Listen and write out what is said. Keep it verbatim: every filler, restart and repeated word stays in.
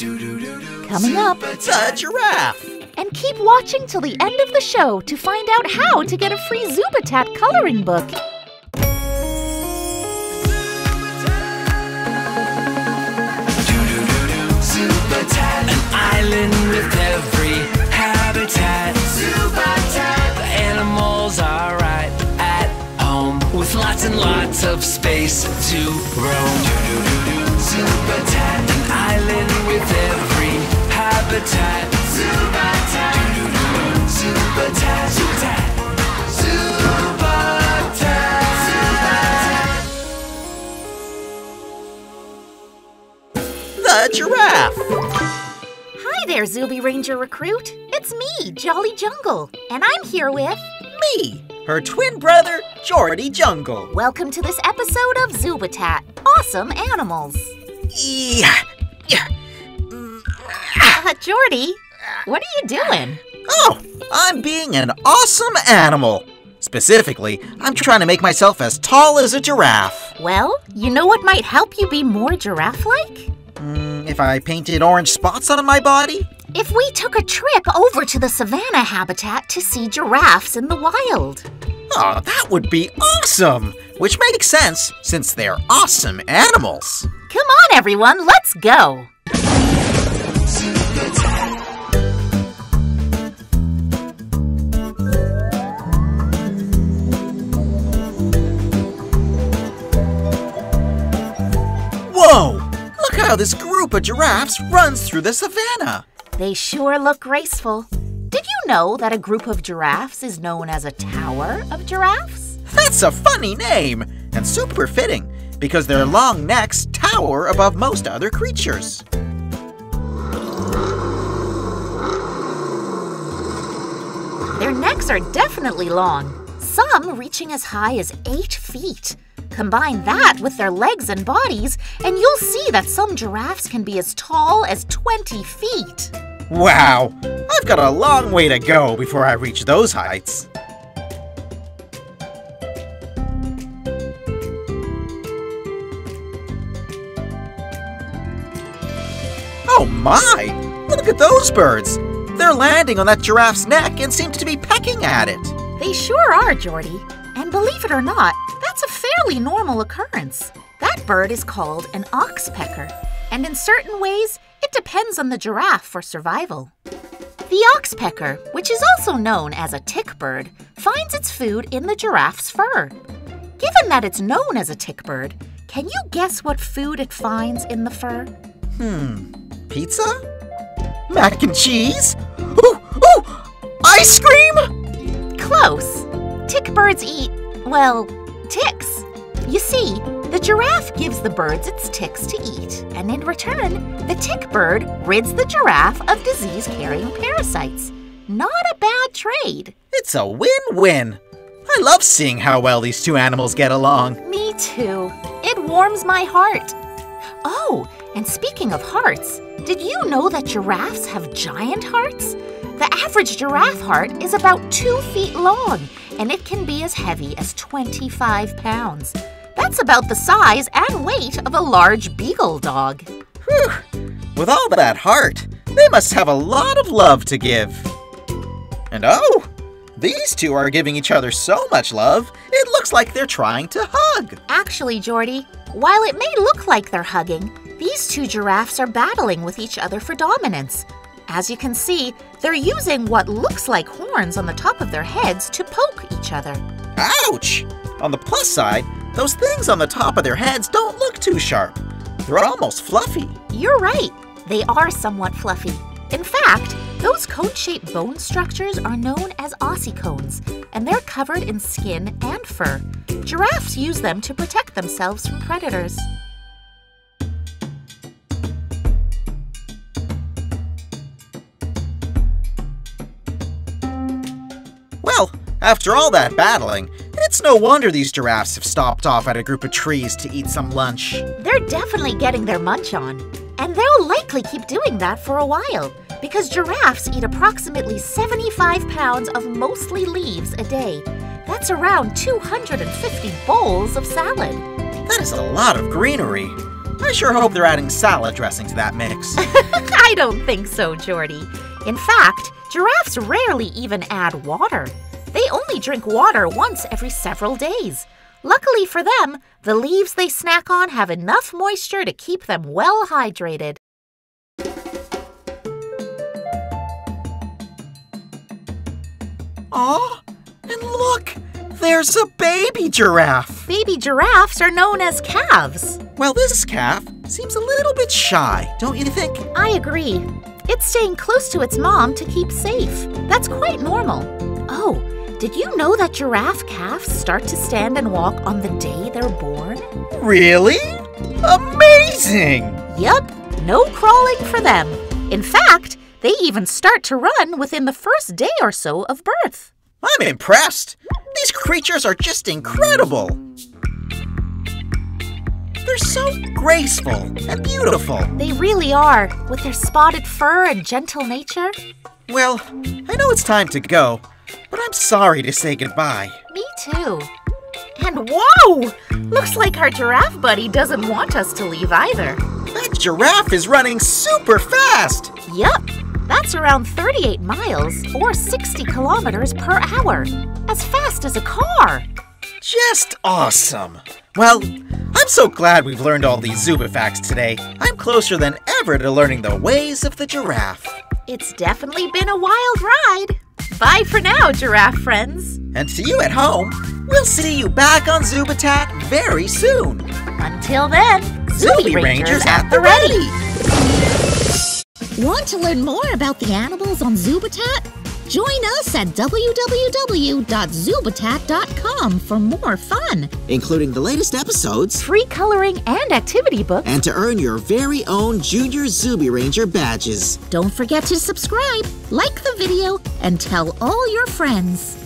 Coming up, a giraffe! And keep watching till the end of the show to find out how to get a free Zoobitat coloring book. Zoobitat, an island with every habitat. Zoobitat, the animals are right at home with lots and lots of space to roam. Zoobitat, an island with every habitat. Zoobitat, Zoobitat, Zoobitat, Zoobitat. A giraffe! Hi there, Zoobi Ranger recruit. It's me, Jolly Jungle, and I'm here with... me, her twin brother, Jordy Jungle. Welcome to this episode of Zoobitat, Awesome Animals. Yeah, yeah. Uh, Jordy, what are you doing? Oh, I'm being an awesome animal. Specifically, I'm trying to make myself as tall as a giraffe. Well, you know what might help you be more giraffe-like? If I painted orange spots on my body? If we took a trip over to the savanna habitat to see giraffes in the wild. Oh, that would be awesome! Which makes sense, since they're awesome animals. Come on, everyone, let's go! Whoa! Look how this group of giraffes runs through the savanna. They sure look graceful. Did you know that a group of giraffes is known as a tower of giraffes? That's a funny name and super fitting because their long necks tower above most other creatures. Their necks are definitely long, some reaching as high as eight feet. Combine that with their legs and bodies, and you'll see that some giraffes can be as tall as twenty feet. Wow! I've got a long way to go before I reach those heights. Oh my! Look at those birds! They're landing on that giraffe's neck and seem to be pecking at it. They sure are, Jordy. And believe it or not, that's a fairly normal occurrence. That bird is called an oxpecker, and in certain ways, it depends on the giraffe for survival. The oxpecker, which is also known as a tick bird, finds its food in the giraffe's fur. Given that it's known as a tick bird, can you guess what food it finds in the fur? Hmm, pizza? Mac and cheese? Ooh, ooh, ice cream? Close. Tick birds eat, well, ticks. You see, the giraffe gives the birds its ticks to eat, and in return, the tick bird rids the giraffe of disease-carrying parasites. Not a bad trade. It's a win-win. I love seeing how well these two animals get along. Me too. It warms my heart. Oh, and speaking of hearts, did you know that giraffes have giant hearts? The average giraffe heart is about two feet long, and it can be as heavy as twenty-five pounds. That's about the size and weight of a large beagle dog. Whew! With all that heart, they must have a lot of love to give. And oh, these two are giving each other so much love, it looks like they're trying to hug. Actually, Jordy, while it may look like they're hugging, these two giraffes are battling with each other for dominance. As you can see, they're using what looks like horns on the top of their heads to poke each other. Ouch! On the plus side, those things on the top of their heads don't look too sharp. They're almost fluffy. You're right. They are somewhat fluffy. In fact, those cone-shaped bone structures are known as ossicones, and they're covered in skin and fur. Giraffes use them to protect themselves from predators. After all that battling, it's no wonder these giraffes have stopped off at a group of trees to eat some lunch. They're definitely getting their munch on, and they'll likely keep doing that for a while, because giraffes eat approximately seventy-five pounds of mostly leaves a day. That's around two hundred fifty bowls of salad. That is a lot of greenery. I sure hope they're adding salad dressing to that mix. I don't think so, Jordy. In fact, giraffes rarely even add water. They only drink water once every several days. Luckily for them, the leaves they snack on have enough moisture to keep them well hydrated. Aw, and look, there's a baby giraffe. Baby giraffes are known as calves. Well, this calf seems a little bit shy, don't you think? I agree. It's staying close to its mom to keep safe. That's quite normal. Oh, did you know that giraffe calves start to stand and walk on the day they're born? Really? Amazing! Yup, no crawling for them. In fact, they even start to run within the first day or so of birth. I'm impressed. These creatures are just incredible. They're so graceful and beautiful. They really are, with their spotted fur and gentle nature. Well, I know it's time to go, but I'm sorry to say goodbye. Me too. And whoa! Looks like our giraffe buddy doesn't want us to leave either. That giraffe is running super fast! Yup, that's around thirty-eight miles or sixty kilometers per hour. As fast as a car. Just awesome. Well, I'm so glad we've learned all these Zoobi facts today. I'm closer than ever to learning the ways of the giraffe. It's definitely been a wild ride. Bye for now, giraffe friends. And to you at home, we'll see you back on Zoobitat very soon. Until then, Zoobi, Zoobi Rangers, Rangers at the ready. Want to learn more about the animals on Zoobitat? Join us at w w w dot zoobitat dot com for more fun, including the latest episodes, free coloring and activity books, and to earn your very own Junior Zoobi Ranger badges. Don't forget to subscribe, like the video, and tell all your friends.